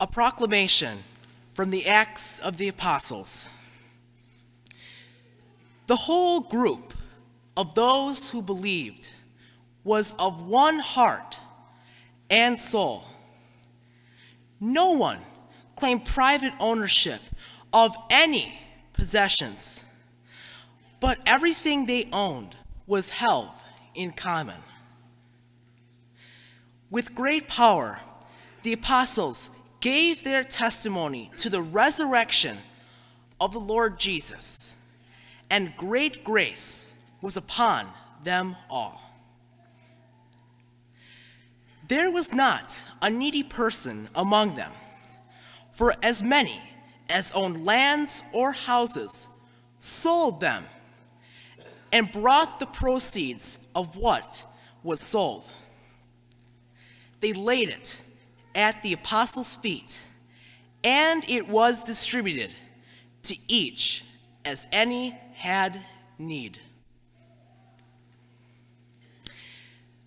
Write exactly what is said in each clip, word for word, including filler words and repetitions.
A proclamation from the Acts of the Apostles. The whole group of those who believed was of one heart and soul. No one claimed private ownership of any possessions, but everything they owned was held in common. With great power, the apostles gave their testimony to the resurrection of the Lord Jesus, and great grace was upon them all. There was not a needy person among them, for as many as owned lands or houses sold them and brought the proceeds of what was sold. They laid it at the apostles' feet, and it was distributed to each as any had need.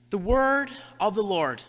The word of the Lord.